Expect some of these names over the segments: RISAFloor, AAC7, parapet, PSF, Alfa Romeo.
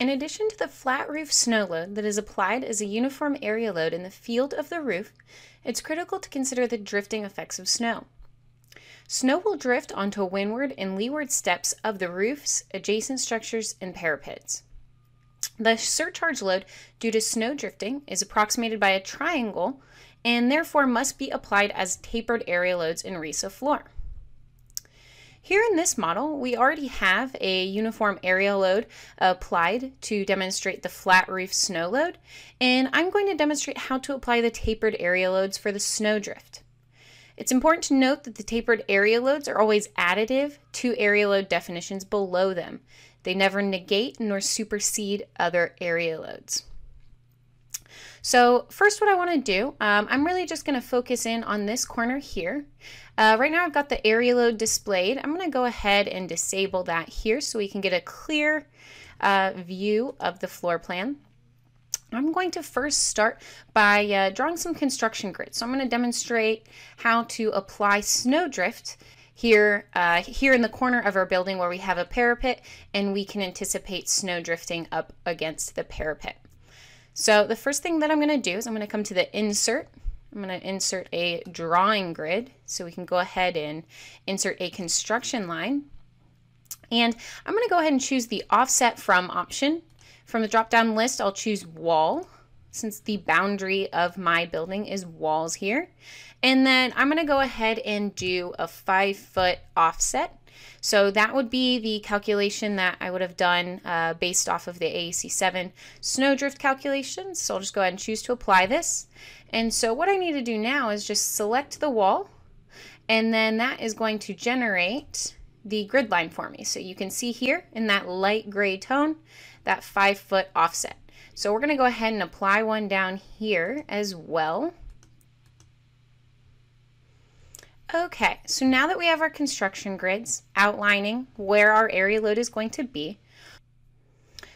In addition to the flat roof snow load that is applied as a uniform area load in the field of the roof, it's critical to consider the drifting effects of snow. Snow will drift onto windward and leeward steps of the roofs, adjacent structures, and parapets. The surcharge load due to snow drifting is approximated by a triangle and therefore must be applied as tapered area loads in RISAFloor. Here in this model, we already have a uniform area load applied to demonstrate the flat roof snow load, and I'm going to demonstrate how to apply the tapered area loads for the snow drift. It's important to note that the tapered area loads are always additive to area load definitions below them. They never negate nor supersede other area loads. So first what I want to do, I'm really just going to focus in on this corner here. Right now I've got the area load displayed. I'm going to go ahead and disable that here so we can get a clear view of the floor plan. I'm going to first start by drawing some construction grids. So I'm going to demonstrate how to apply snowdrift here in the corner of our building where we have a parapet and we can anticipate snow drifting up against the parapet. So the first thing that I'm going to do is I'm going to come to the insert. I'm going to insert a drawing grid so we can go ahead and insert a construction line. And I'm going to go ahead and choose the offset from option. From the drop-down list, I'll choose wall since the boundary of my building is walls here. And then I'm going to go ahead and do a 5-foot offset. So that would be the calculation that I would have done based off of the AAC7 snowdrift calculations. So I'll just go ahead and choose to apply this. And so what I need to do now is just select the wall, and then that is going to generate the grid line for me. So you can see here in that light gray tone, that 5-foot offset. So we're going to go ahead and apply one down here as well. Okay, so now that we have our construction grids outlining where our area load is going to be,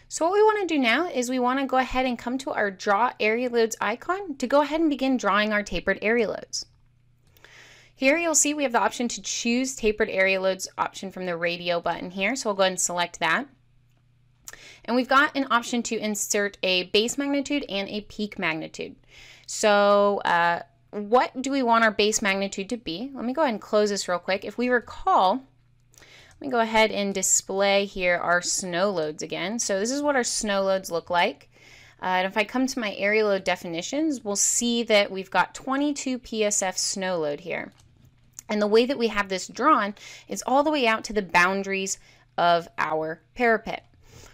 so what we want to do now is we want to go ahead and come to our Draw Area Loads icon to go ahead and begin drawing our tapered area loads. Here you'll see we have the option to choose tapered area loads option from the radio button here, so we'll go ahead and select that. And we've got an option to insert a base magnitude and a peak magnitude. So what do we want our base magnitude to be? Let me go ahead and close this real quick. If we recall, let me go ahead and display here our snow loads again. So this is what our snow loads look like. And if I come to my area load definitions, we'll see that we've got 22 PSF snow load here. And the way that we have this drawn is all the way out to the boundaries of our parapet.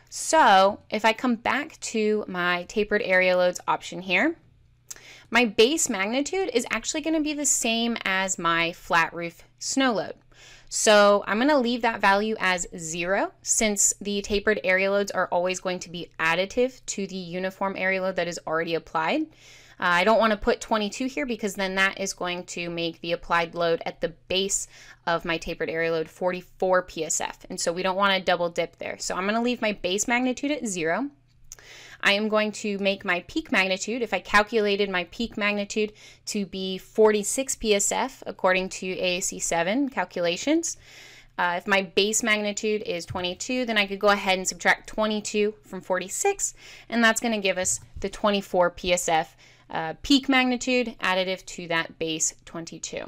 So if I come back to my tapered area loads option here, my base magnitude is actually going to be the same as my flat roof snow load. So I'm going to leave that value as 0 since the tapered area loads are always going to be additive to the uniform area load that is already applied. I don't want to put 22 here because then that is going to make the applied load at the base of my tapered area load 44 PSF. And so we don't want to double dip there. So I'm going to leave my base magnitude at 0. I am going to make my peak magnitude, if I calculated my peak magnitude to be 46 PSF according to AAC7 calculations. If my base magnitude is 22, then I could go ahead and subtract 22 from 46, and that's going to give us the 24 PSF peak magnitude additive to that base 22.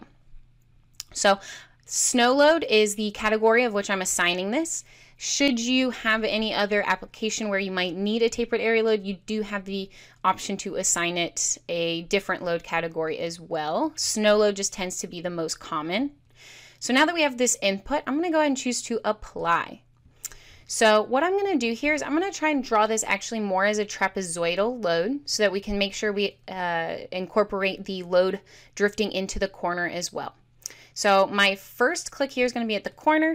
So snow load is the category of which I'm assigning this. Should you have any other application where you might need a tapered area load, you do have the option to assign it a different load category as well. Snow load just tends to be the most common. So now that we have this input, I'm going to go ahead and choose to apply. So what I'm going to do here is I'm going to try and draw this actually more as a trapezoidal load so that we can make sure we incorporate the load drifting into the corner as well. So my first click here is going to be at the corner,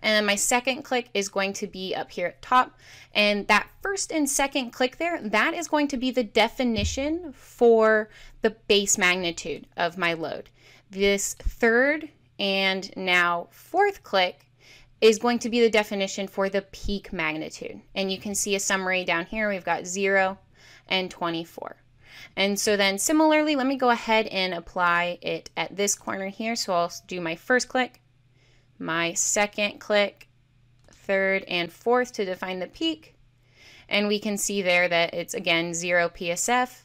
and then my second click is going to be up here at top. And that first and second click there, that is going to be the definition for the base magnitude of my load. This third and now fourth click is going to be the definition for the peak magnitude. And you can see a summary down here. We've got 0 and 24. And so then similarly, let me go ahead and apply it at this corner here. So I'll do my first click, my second click, third and fourth to define the peak. And we can see there that it's again 0 PSF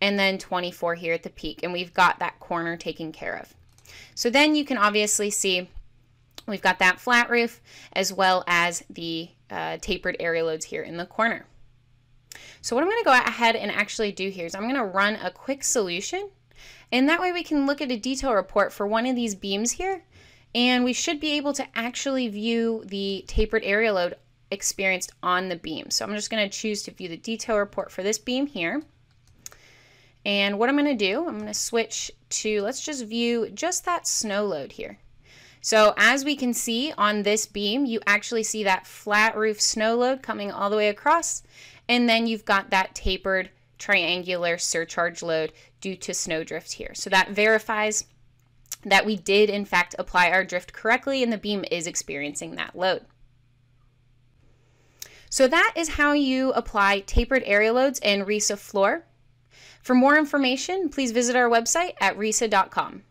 and then 24 here at the peak. And we've got that corner taken care of. So then you can obviously see we've got that flat roof as well as the tapered area loads here in the corner. So what I'm going to go ahead and actually do here is I'm going to run a quick solution, and that way we can look at a detail report for one of these beams here, and we should be able to actually view the tapered area load experienced on the beam. So I'm just going to choose to view the detail report for this beam here. And what I'm going to do, I'm going to switch to, let's just view just that snow load here. So as we can see on this beam, you actually see that flat roof snow load coming all the way across, and then you've got that tapered triangular surcharge load due to snow drift here. So that verifies that we did in fact apply our drift correctly and the beam is experiencing that load. So that is how you apply tapered area loads in RISAFloor. For more information, please visit our website at risa.com.